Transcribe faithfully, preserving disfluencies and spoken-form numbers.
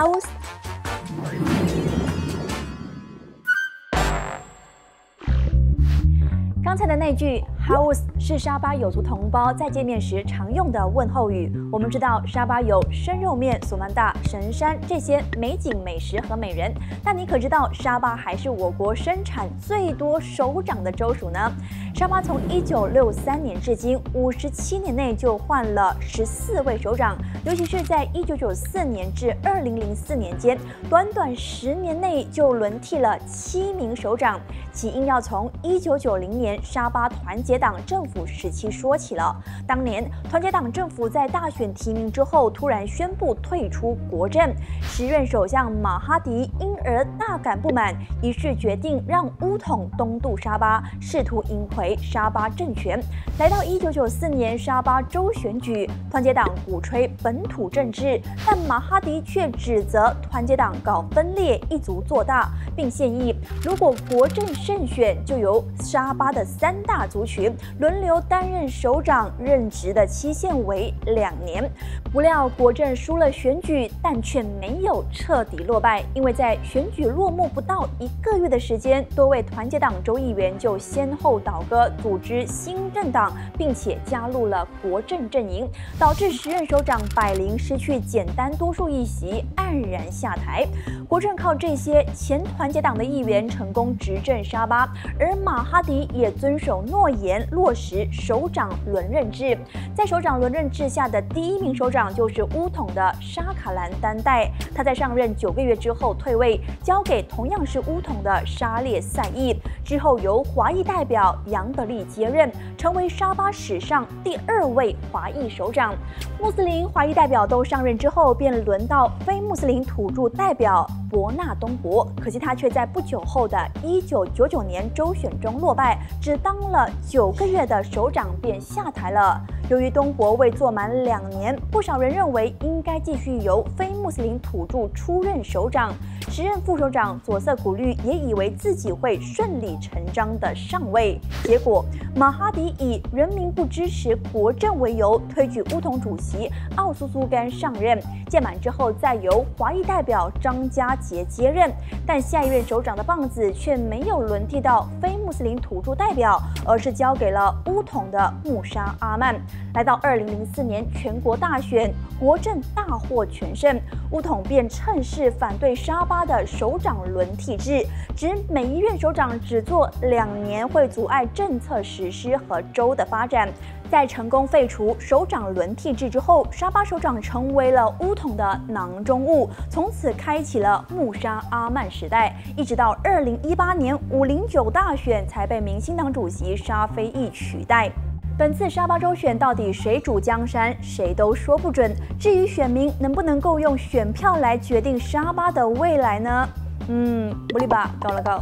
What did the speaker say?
Haus.刚才的那句 Haus 是沙巴友族同胞在见面时常用的问候语。我们知道沙巴有生肉面、索曼大、神山这些美景、美食和美人，但你可知道沙巴还是我国生产最多首长的州属呢？沙巴从一九六三年至今五十七年内就换了十四位首长，尤其是在一九九四年至二零零四年间，短短十年内就轮替了七名首长，起因要从一九九零年 沙巴团结党政府时期说起了。当年团结党政府在大选提名之后，突然宣布退出国政。时任首相马哈迪因而大感不满，于是决定让巫统东渡沙巴，试图赢回沙巴政权。来到一九九四年沙巴州选举，团结党鼓吹本土政治，但马哈迪却指责团结党搞分裂、一族做大，并建议如果国政胜选，就由沙巴的 三大族群轮流担任首长，任职的期限为两年。不料国政输了选举，但却没有彻底落败，因为在选举落幕不到一个月的时间，多位团结党州议员就先后倒戈，组织新政党，并且加入了国政阵营，导致时任首长百灵失去简单多数一席，黯然下台。国政靠这些前团结党的议员成功执政沙巴，而马哈迪也 遵守诺言，落实首长轮任制。在首长轮任制下的第一名首长就是巫统的沙卡兰丹代，他在上任九个月之后退位，交给同样是巫统的沙列赛义。之后由华裔代表杨德利接任，成为沙巴史上第二位华裔首长。穆斯林华裔代表都上任之后，便轮到非穆斯林土著代表 伯纳东伯，可惜他却在不久后的一九九九年州选中落败，只当了九个月的首长便下台了。由于东伯未做满两年，不少人认为应该继续由非穆斯林土著出任首长。时任副首长佐瑟古律也以为自己会顺理成章的上位，结果马哈迪以人民不支持国政为由，推举巫统主席奥苏苏甘上任，届满之后再由华裔代表张家 杰接任，但下一任首长的棒子却没有轮替到非穆斯林土著代表，而是交给了巫统的穆沙阿曼。来到二零零四年全国大选，国政大获全胜，巫统便趁势反对沙巴的首长轮替制，指每一任首长只做两年会阻碍政策实施和州的发展。 在成功废除首长轮替制之后，沙巴首长成为了巫统的囊中物，从此开启了穆沙阿曼时代，一直到二零一八年五零九大选才被民兴党主席沙菲义取代。 本次沙巴州选到底谁主江山，谁都说不准。至于选民能不能够用选票来决定沙巴的未来呢？嗯，不利吧，搞了搞。